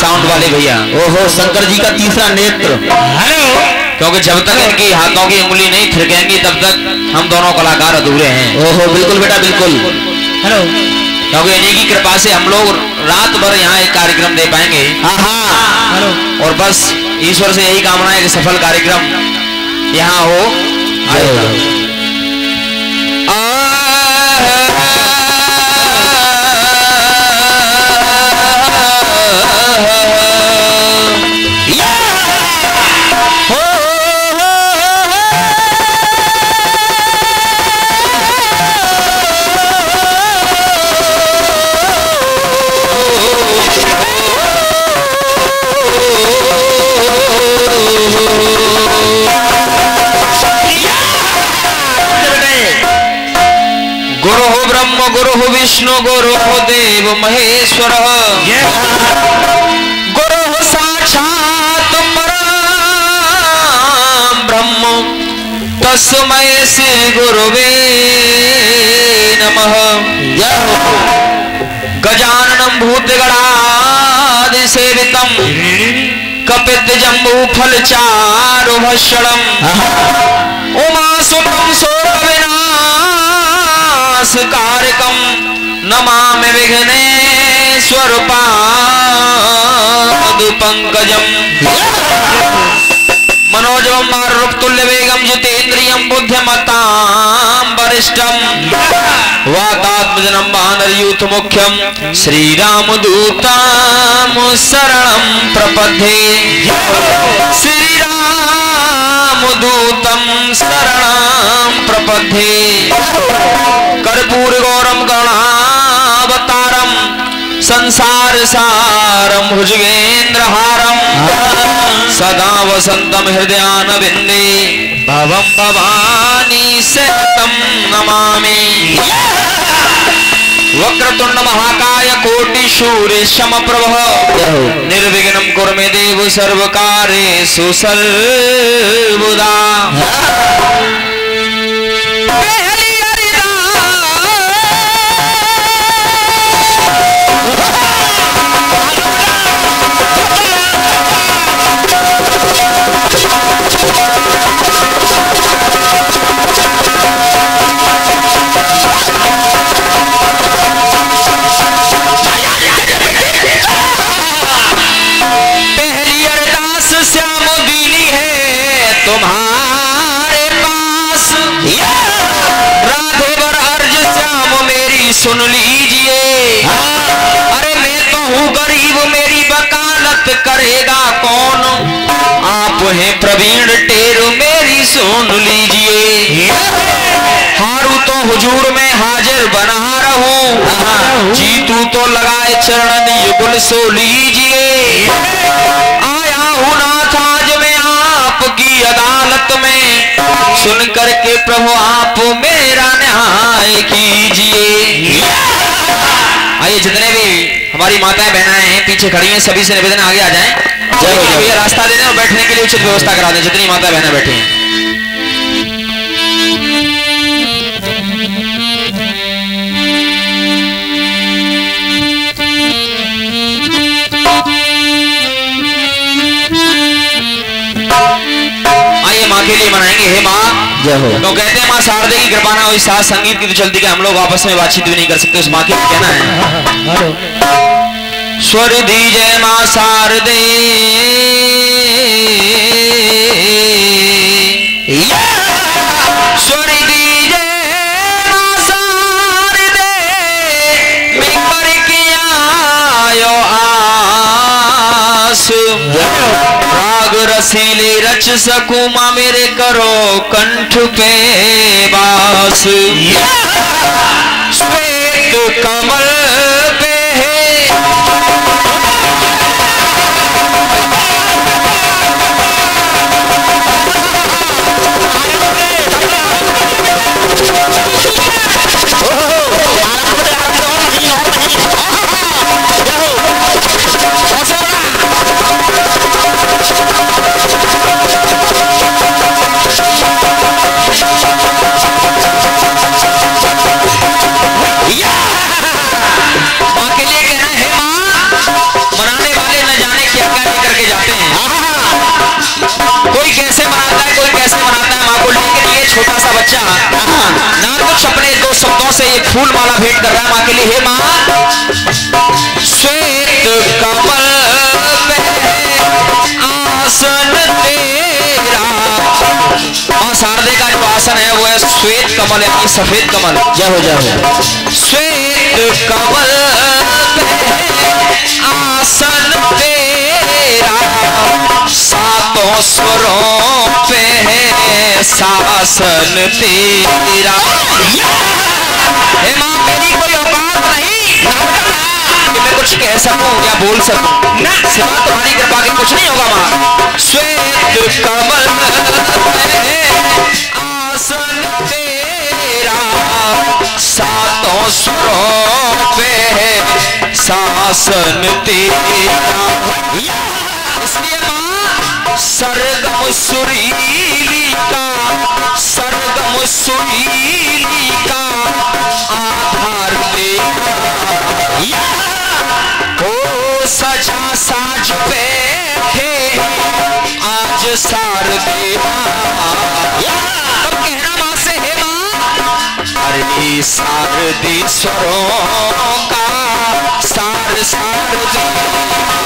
Sound वाले भैया, ओहो शंकर जी का तीसरा नेत्र, क्योंकि जब तक इनकी हाथों की उंगली नहीं थिरकेंगी तब तक हम दोनों कलाकार अधूरे हैं। ओहो बिल्कुल बेटा बिल्कुल, हेलो, क्योंकि इन्हीं की कृपा से हम लोग रात भर यहाँ एक कार्यक्रम दे पाएंगे। हेलो, और बस ईश्वर से यही कामना है कि सफल कार्यक्रम यहाँ हो। गुरु विष्णु गुरु देव महेश्वर, गुरु साक्षात् ब्रह्म तस्मै श्री गुरुवे नमः। गजाननं भूतगणादि सेवितं कपितजम्बू फलचारु भक्षणं उमासुरं कारकं नमामि विघ्नेश्वर पादपङ्कजं। मनोजं मारुप्तुल्य वेगं जितेन्द्रियं बुद्धिमतां वरिष्ठं वातात्मजनं वानरयूथमुख्यं श्रीरामदूतां शरणं प्रपद्ये। श्रीरामदूतं शरणं प्रपद्ये। कर्पूर गौरम गणावतारम संसार सारम भुजगेन्द्र हारम सदा वसंतम हृदयान बिंदे भवम भवानी सतम नमामि। वक्रतुंड महाकाय कोटि शूर्य शम प्रभ निर्विघ्नं कुरु मे देव सर्वकार्येषु सर्वदा। सुन लीजिए, अरे मैं तो हूँ गरीब, मेरी वकालत करेगा कौन, आप हैं प्रवीण टेरू, मेरी सुन लीजिए। हारू तो हुजूर में हाजिर बना रहूं, जीतू तो लगाए चरण युगल सो लीजिए। आया हूँ नाथ आज मैं आपकी अदालत में, सुन करके प्रभु आप मेरा न्याय कीजिए। आइए जितने भी हमारी माताएं बहनाएं हैं पीछे खड़ी हैं, सभी से निवेदन आगे आ जाएं, भैया रास्ता दे दें और बैठने के लिए उचित व्यवस्था करा दें जितनी माताएं बहनें बैठी हैं। के लिए मनाएंगे हे माँ, तो कहते हैं माँ शारदे की कृपा ना हो इस साथ संगीत की तो चलती कि हम लोग आपस में बातचीत भी नहीं कर सकते, उस माँ के कहना है। स्वर दीजिए माँ शारदे रसीले रच सकूं माँ मेरे करो कंठ पे वास। श्वेत कमल पे बच्चा नारकुछ अपने दो शब्दों से ये फूल माला भेंट कर रहा है माँ के लिए। हे माँ, श्वेत कमल पे आसन तेरा, माँ शारदे का जो आसन है वो है श्वेत कमल यानी सफेद कमल। जय हो, जय हो। श्वेत कमल पे आसन तेरा, सातों स्वरों पे है शासन तेरा। हे माँ, मेरी कोई औकात नहीं कि मैं कुछ कह सकूं या बोल सकूं ना, सिवा तुम्हारी कृपा के कुछ नहीं होगा माँ। श्वेत कमल आसन तेरा, सातों सुरों पे है शासन तेरा। इसलिए माँ, सरगम सुरीली का, सरगम सुरीली का आधार तेरा। सजा साज बैठे आज शारदे मां, तब कहना मां से। हे मां, अरे शारदे स्वरों का सार शारदे शारदे शारदे स्वरों का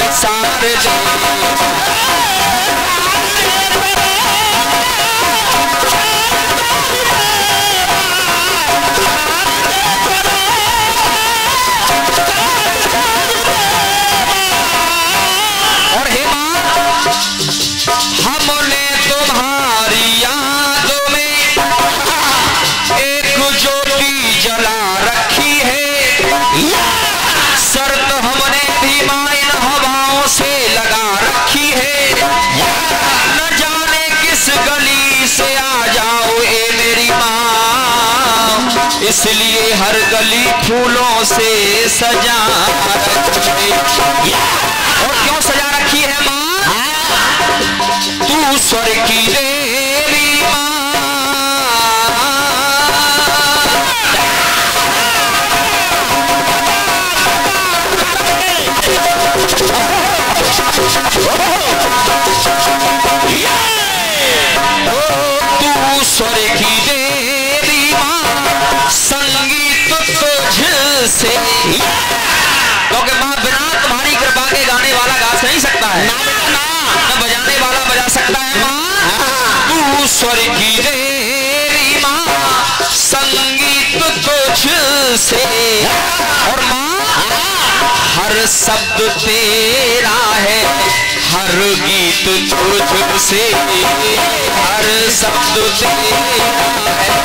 सारदे। और हे मां, हमने तुम्हारी यादों में एक जो जला रखी है, शर्त हमने भी माइन हवाओं से लगा रखी है। न जाने किस गली से आ जाओ ए मेरी माँ, इसलिए हर गली फूलों से सजा रखी है। और क्यों सजा रखी है माँ? तू स्वर्ग की देवी माँ, तू स्वर की देवी माँ, संगीत तुझसे। क्योंकि माँ, बिना तुम्हारी कृपा के गाने वाला गा नहीं सकता है ना, बजाने वाला बजा सकता है माँ। तू स्वर की देवी माँ, संगीत तुझसे। और माँ, हर शब्द तेरा है, हर गीत तुझसे। हर शब्द तेरा है,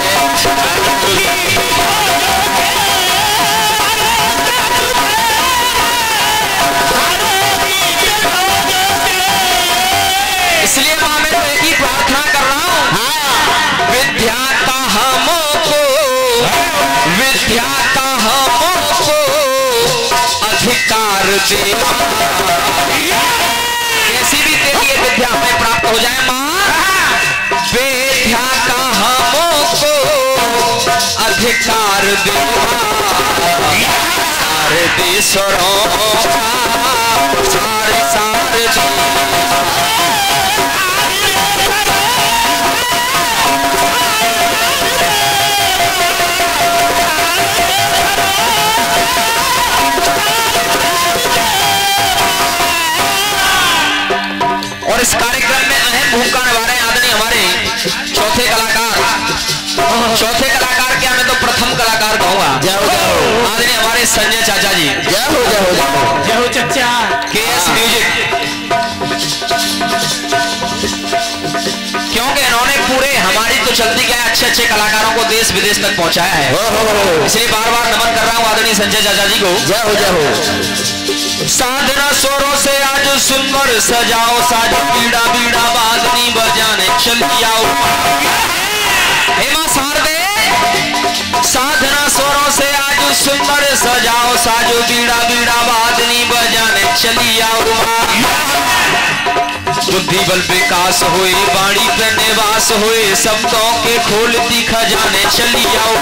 हर गीत इसलिए माँ, मैं एक ही प्रार्थना कर रहा हूँ। विद्याता हमको, विद्याता हमको अधिकार दे। कैसी भी तेरी विद्या में प्राप्त हो जाए मां, विद्या का हमको अधिकार दे। सारे देशों का सारे सारे इस कार्यक्रम में अहम भूमिका निभा रहे हैं आदरणीय हमारे चौथे कलाकार। चौथे कलाकार क्या, मैं तो प्रथम कलाकार कहूंगा। आदरणीय हमारे संजय चाचा जी। जय हो, जय हो, जय हो चाचा। केएस म्यूजिक, क्योंकि इन्होंने पूरे हमारी तो चलती क्या है, अच्छे अच्छे कलाकारों को देश विदेश तक पहुंचाया है। इसलिए बार बार नमन कर रहा हूँ आदरणीय संजय चाचा जी को। जय हो, जय हो। साधना स्वरों से आज सुनकर सजाओ, साजो पीड़ा पीड़ा बाजनी बजाने चल आओ। हे मां शारदे, साधना स्वरों से आज सुंदर सजाओ साजो बीड़ा बीड़ा बादनी बजाने चली आओ बुद्धि बल विकास हुए बाड़ी पे निवास हुए शब्दों के खोलती खजाने चली आओ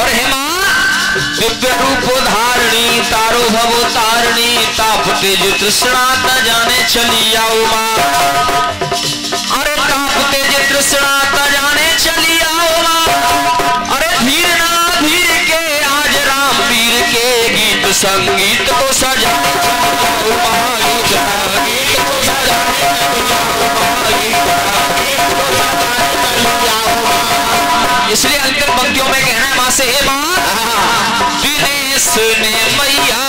और हेमा दिव्य रूप धारणी तारो भव तारणी ताप तेज तृष्णा न जाने चली आओ माँ अरे ताप तेज तृष्णा न जाने चली आओ माँ अरे धीर ना धीर के आज राम वीर के गीत संगीत को सजा इसलिए अंतर पंक्तियों में कहना है माँ से हे माँ दिनेश ने मैया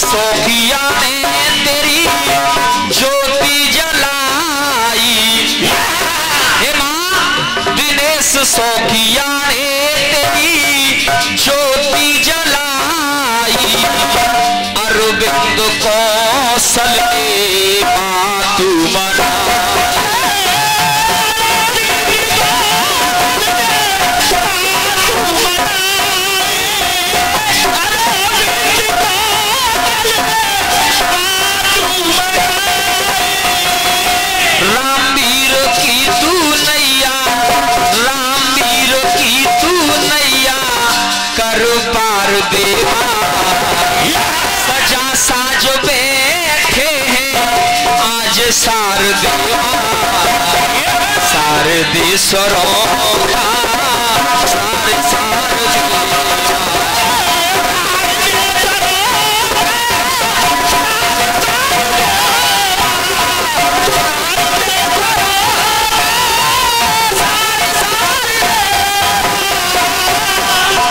सोफिया ने तेरी ज्योति जलाई हे माँ दिनेश सोफिया ने तेरी ज्योति जलाई अरविंद कौशल के माँ तू मना सजा साज बैठे हैं आज शारदे स्वरों का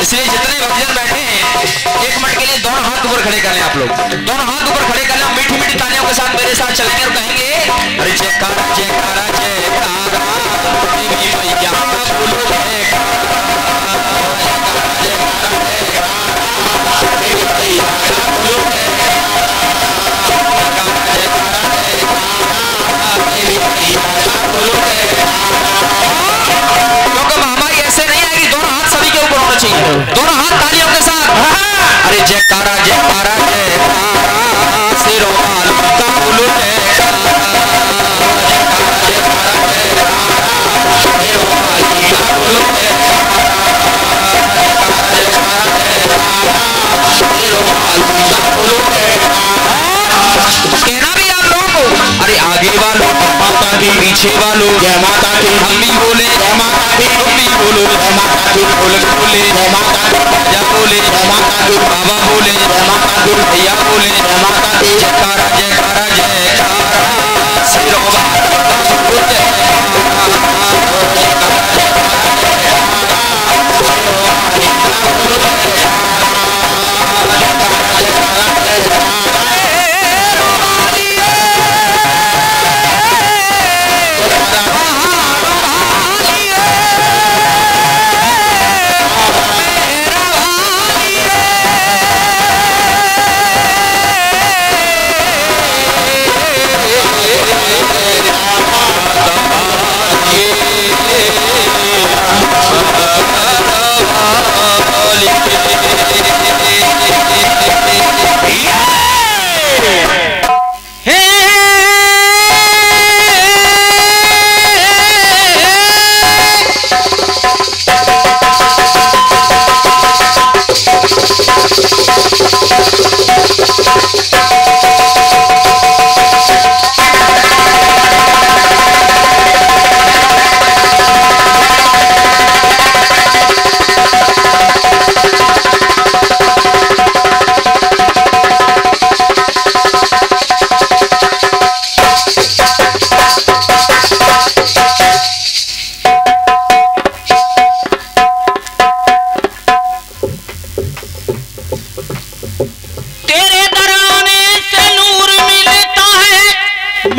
इसलिए जितने भक्तजन बैठे एक मिनट के लिए दोनों हाथ ऊपर खड़े कर लें आप लोग दोनों हाथ ऊपर खड़े कर लें मीठी मीठी तालियों के साथ मेरे साथ चलेंगे और कहेंगे अरे जयकारा जयकारा क्योंकि महामारी ऐसे नहीं आएगी दोनों हाथ सभी के ऊपर होना चाहिए दोनों हाथ तालियों के साथ अरे जयकारा जयकारा जयकारा सिरोहाल का बोलो कहना भी आप लोगों को अरे आगे वालों माता के पीछे वालों जय माता के हम भी बोले जय माता के हम भी बोलो जय माता के बोले जय माता बोले माता दूर बाबा बोले माता दूर भैया बोले माता के जयकारा जयकारा जयकारा सिरोबा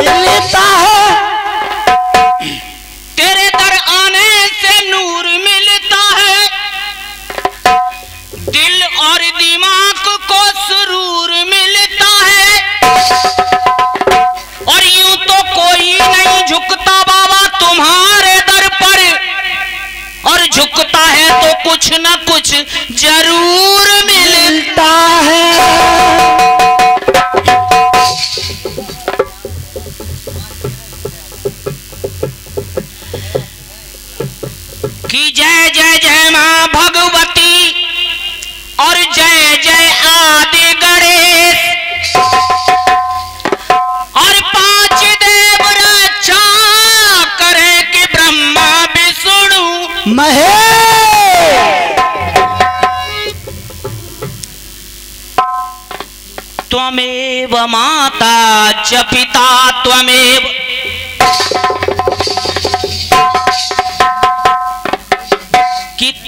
मिलता है, तेरे दर आने से नूर मिलता है, दिल और दिमाग को सुरूर मिलता है। और यूं तो कोई नहीं झुकता बाबा तुम्हारे दर पर, और झुकता है तो कुछ ना कुछ जरूर मिलता है। कि जय जय जय मां भगवती और जय जय आदि गणेश और पांच देव रक्षा करे कि ब्रह्मा विष्णु महेश। त्वमेव माता च पिता त्वमेव,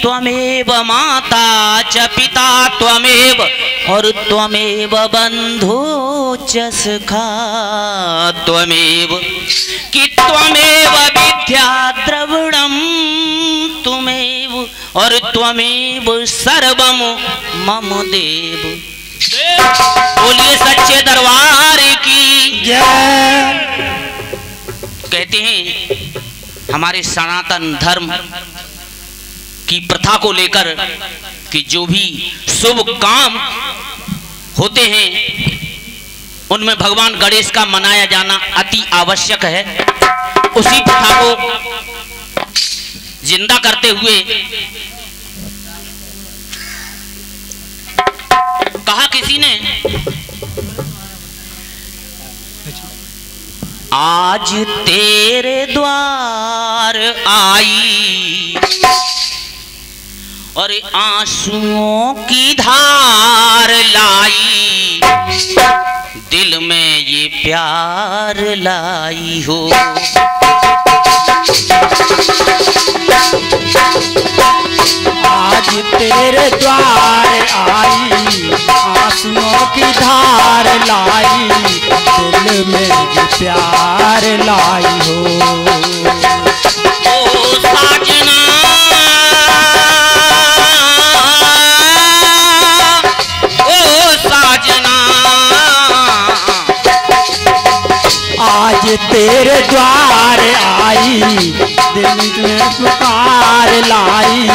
त्वमेव माता च पिता त्वमेव और त्वमेव बंधु च सखा त्वमेव। कि त्वमेव विद्या द्रविणम त्वमेव और त्वमेव सर्वम मम देव। बोलिए सच्चे दरबार की जय। कहते हैं हमारे सनातन धर्म की प्रथा को लेकर कि जो भी शुभ काम होते हैं उनमें भगवान गणेश का मनाया जाना अति आवश्यक है। उसी प्रथा को जिंदा करते हुए कहा किसी ने, आज तेरे द्वार आई और आंसुओं की धार लाई, दिल में ये प्यार लाई हो। आज तेरे द्वार आई आंसुओं की धार लाई, दिल में ये प्यार लाई हो। साजना तेरे द्वार आई दिल में पुकार लाई,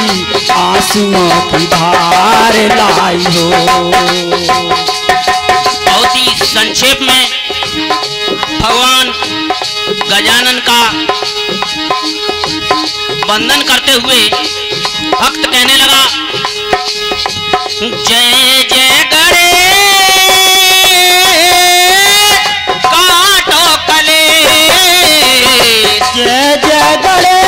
आंसुओं की धार लाई हो। बहुत ही संक्षेप में भगवान गजानन का वंदन करते हुए भक्त कहने लगा, जय जय गणेश जय जय गणेश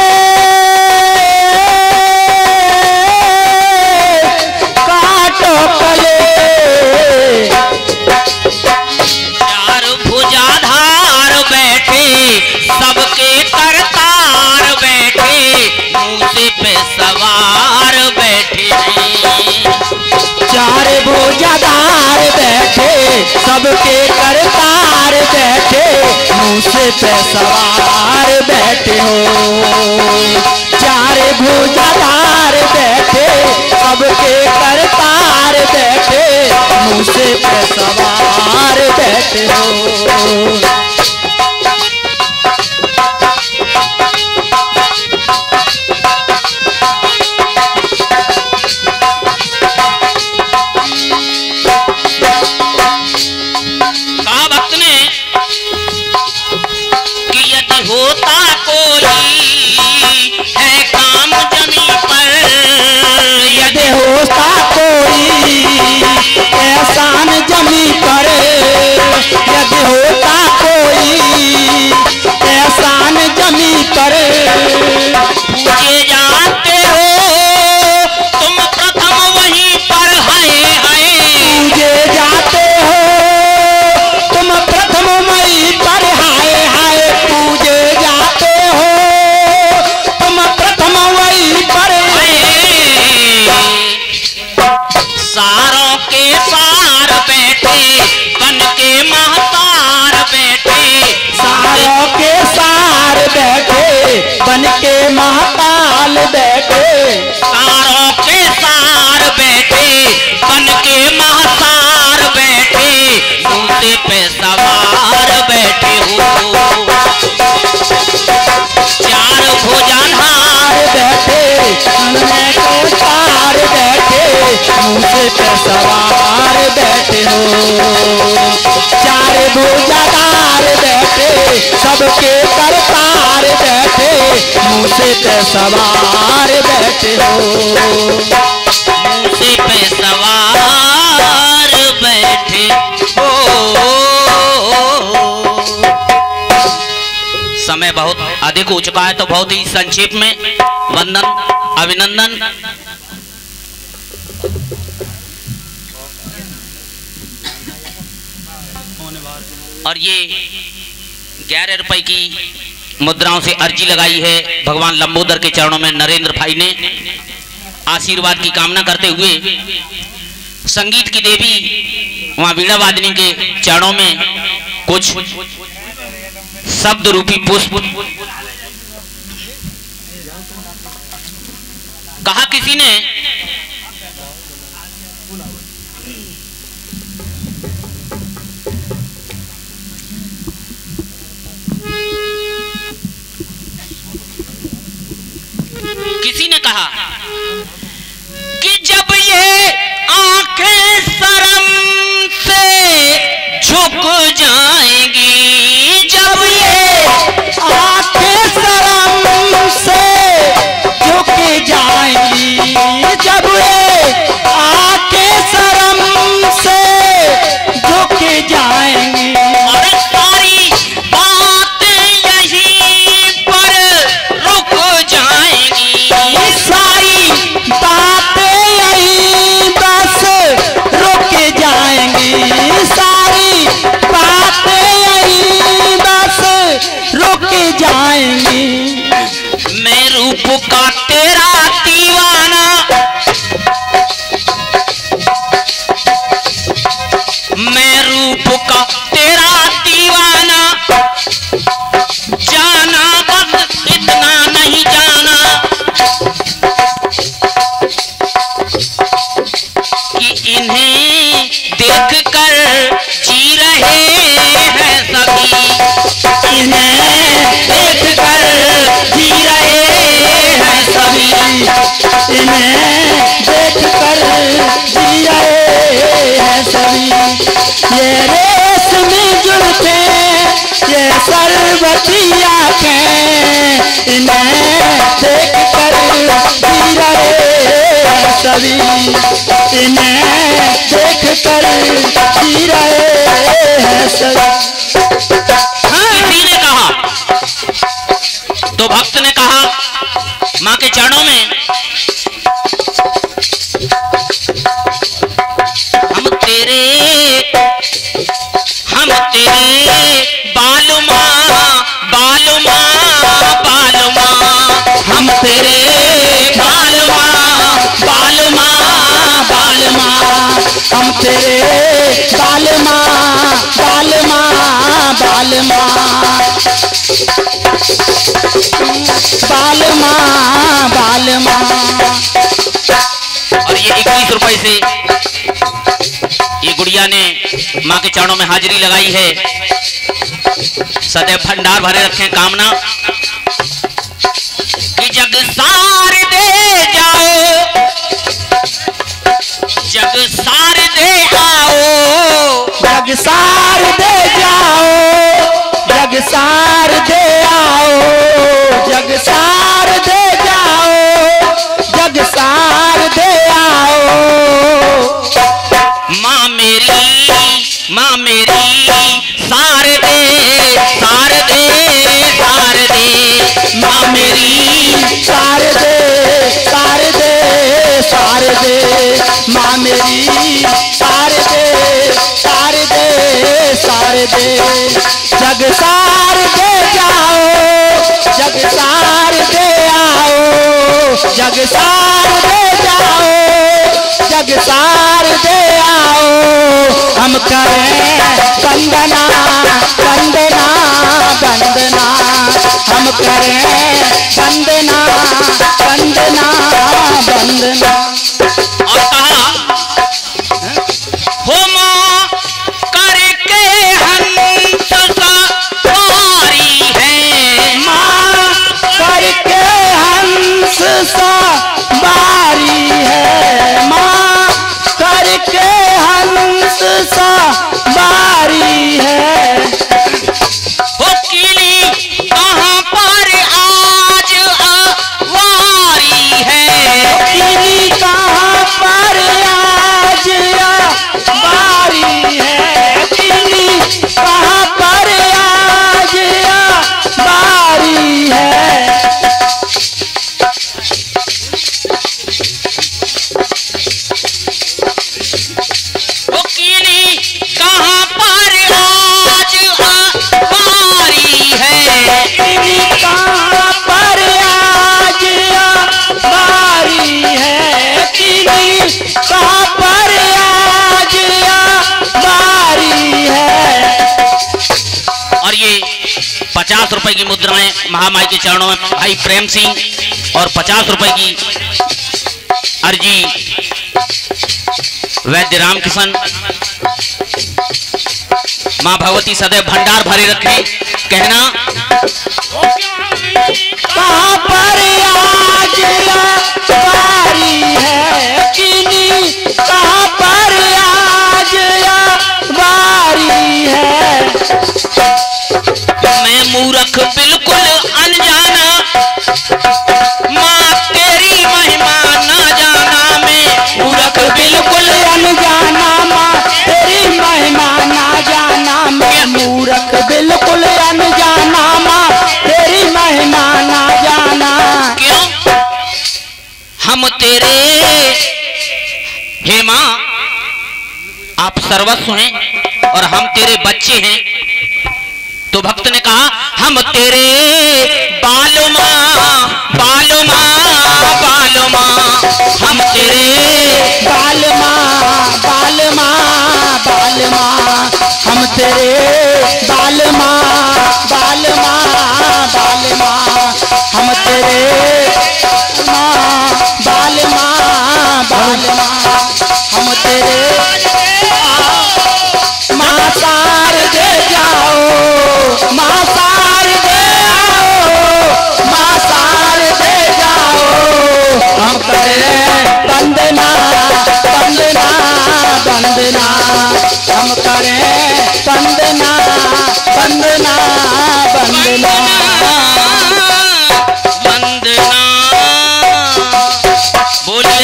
काटो कले, चार भुजाधार बैठे सबके करतार बैठे, मूंछे पे सवार बैठे, चार भुजाधार बैठे सबके करतार बैठे, मूंछे पे सवार बैठे हो। चार भुजाधार बैठे सबके करतार बैठे, मूसे पे सवार बैठे हो। कहा भक्त ने कि यदि होता होता कोई एहसान जमी करे, यदि होता पूजादार बैठे, सबके करतार बैठे, मूसे पे सवार बैठे हो, मूसे पे सवार बैठे हो। समय बहुत अधिक हो चुका है, तो बहुत ही संक्षेप में वंदन अभिनंदन और ये 11 रुपए की मुद्राओं से अर्जी लगाई है भगवान लंबोदर के चरणों में नरेंद्र भाई ने। आशीर्वाद की कामना करते हुए संगीत की देवी वहां वीणा वादनी के चरणों में कुछ शब्द रूपी पुष्प। कहा किसी ने कहा कि जब ये आंखें शर्म से झुक जाएंगी, जब ये आंखें शर्म से झुक जाएंगी, जब ये आंखें शर्म से झुक जाएंगी, और सारी बातें यहीं पर रुक जाएंगी, जाएंगी। मैं रूप का तेरा दीवाना, मैं रूप का तेरा दीवाना, जाना बस इतना नहीं जाना कि इन्हें देखकर जी रहे हैं सभी, इन्हें देखकर जी रहे हैं सभी, इन्हें देखकर जी रहे हैं सभी। ये रेशमी जुल्फे, ये शरबती आँखें, इन्हें देखकर जी रहे हैं सभी, इन्हें देखकर जी रहे हैं सभी। तो भक्त ने कहा मां के चरणों में हम तेरे बालू मां, बालू मां, बालू मां, हम तेरे बालू मां, बालू मां, बालू मां, हम तेरे बालू मां, बालू मां, बालू मां, बालमा, बालमा। और ये 21 रुपए से ये गुड़िया ने माँ के चरणों में हाजिरी लगाई है। सदैव भंडार भरे रखें कामना कि जगसार दे जाओ, जगसार दे आओ, जगसार दे जाओ, जगसार दे आओ, जगसार दे जाओ, जगसार दे आओ। माँ मेरी, माँ मेरी सार दे, सार दे, सार दे, माँ मेरी सार दे, सार दे, सार दे, माँ मेरी सार दे, सार दे, सार दे, जगसार दे जाओ, जगसार दे आओ, जगसार दे जाओ, जगसार दे आओ। हम करें वंदना, वंदना, वंदना, हम करें वंदना, वंदना, वंदना। और कहा हो मां करके हंस सा बारी है, माँ करके हंस सा बारी है, 50 रुपए की मुद्राएं महामाई के चरणों में भाई प्रेम सिंह, और 50 रुपए की अर्जी वैद्य रामकिशन। मां भगवती सदैव भंडार भरे रखे। कहना कहां पर आज बारी है चीनी, कहां पर आज बारी है। मैं मूर्ख बिल्कुल अनजाना, मां तेरी महिमा ना जाना। मैं मूर्ख बिल्कुल अनजाना, मां तेरी महिमा ना जाना। मैं मूर्ख बिल्कुल अनजाना, मां तेरी महिमा ना जाना। क्यों हम तेरे हे मां, आप सर्वस्व हैं और हम तेरे बच्चे हैं। तो भक्त ने कहा हम तेरे बालो मां, बालो मां, बालो मां, हम तेरे बाल मां, बाल मां, बाल मां, हम तेरे बाल मां, बाल मां, बाल मां, हम तेरे मां, बाल मां, बाल मां, हम तेरे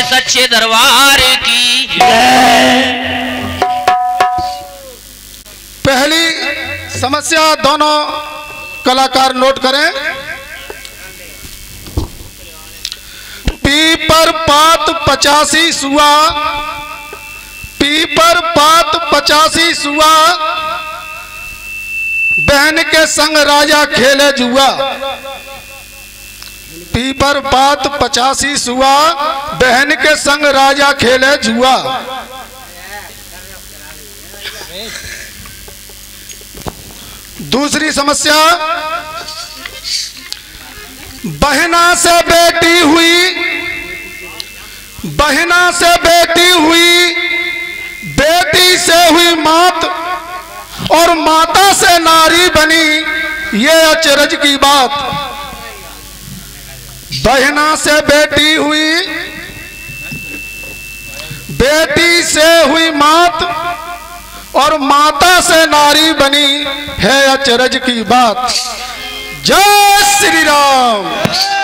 सच्चे दरबार की। पहली समस्या दोनों कलाकार नोट करें। पी पर पात 85 सुआ, पी पर पात 85 सुआ, बहन के संग राजा खेले जुआ। पी पर पात 85 सुआ, बहन के संग राजा खेले जुआ। दूसरी समस्या, बहना से बेटी हुई, बहना से बेटी हुई, बेटी से हुई मात और माता से नारी बनी, ये अचरज की बात। बहना से बेटी हुई, बेटी से हुई मात और माता से नारी बनी, है अचरज की बात। जय श्री राम।